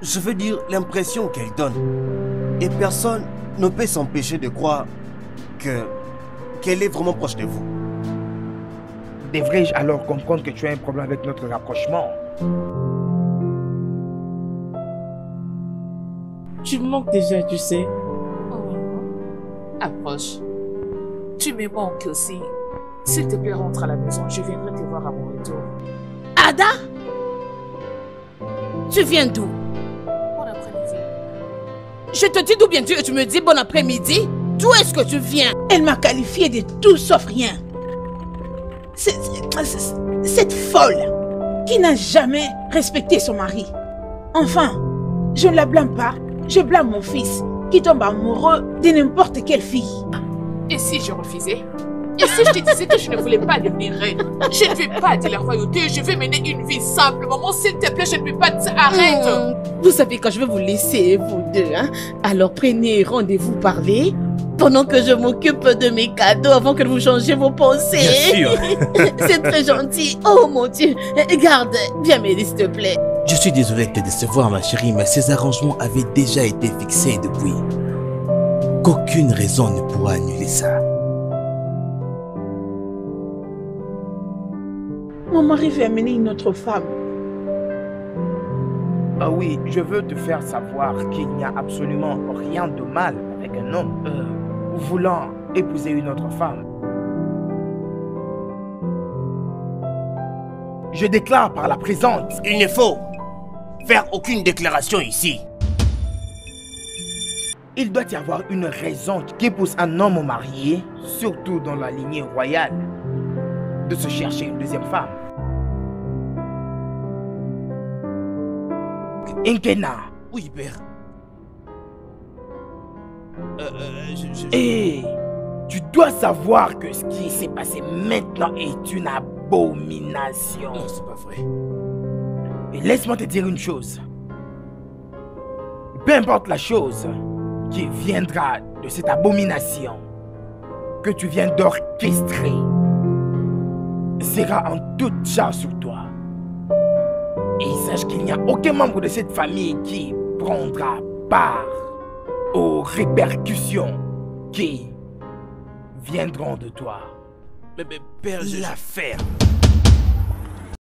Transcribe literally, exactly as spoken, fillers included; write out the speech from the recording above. Je veux dire l'impression qu'elle donne. Et personne ne peut s'empêcher de croire que qu'elle est vraiment proche de vous. Devrais-je alors comprendre que tu as un problème avec notre rapprochement? Tu me manques déjà, tu sais. Approche. Tu me manques aussi. S'il te plaît, rentre à la maison. Je viendrai te voir à mon retour. Ada? Tu viens d'où? Bon après-midi. Je te dis d'où bien tu et tu me dis bon après-midi? D'où est-ce que tu viens? Elle m'a qualifiée de tout sauf rien. C'est, c'est, cette folle qui n'a jamais respecté son mari. Enfin, je ne la blâme pas. Je blâme mon fils qui tombe amoureux de n'importe quelle fille. Et si je refusais? Et si je te disais que je ne voulais pas devenir reine? Je ne veux pas de la royauté, je veux mener une vie simple. Maman, s'il te plaît, je ne veux pas te... Arrête. Mmh. Vous savez, quand je vais vous laisser, vous deux, hein? Alors prenez rendez-vous parler pendant que je m'occupe de mes cadeaux avant que vous changiez vos pensées. Bien sûr. C'est très gentil. Oh mon Dieu, garde, viens m'aider s'il te plaît. Je suis désolée de te décevoir, ma chérie, mais ces arrangements avaient déjà été fixés depuis. Qu'aucune raison ne pourra annuler ça. Mon mari veut amener une autre femme. Ah oui, je veux te faire savoir qu'il n'y a absolument rien de mal avec un homme euh, voulant épouser une autre femme. Je déclare par la présente. Il ne faut faire aucune déclaration ici. Il doit y avoir une raison qui pousse un homme marié, surtout dans la lignée royale, de se chercher une deuxième femme. Enkena. Oui, père. Euh, euh, je, je... Et tu dois savoir que ce qui s'est passé maintenant est une abomination. Non, c'est pas vrai. Et laisse-moi te dire une chose. Peu importe la chose qui viendra de cette abomination que tu viens d'orchestrer, sera en toute charge sur toi. Et sache qu'il n'y a aucun membre de cette famille qui prendra part aux répercussions qui viendront de toi. Mais, mais père, je... L'affaire.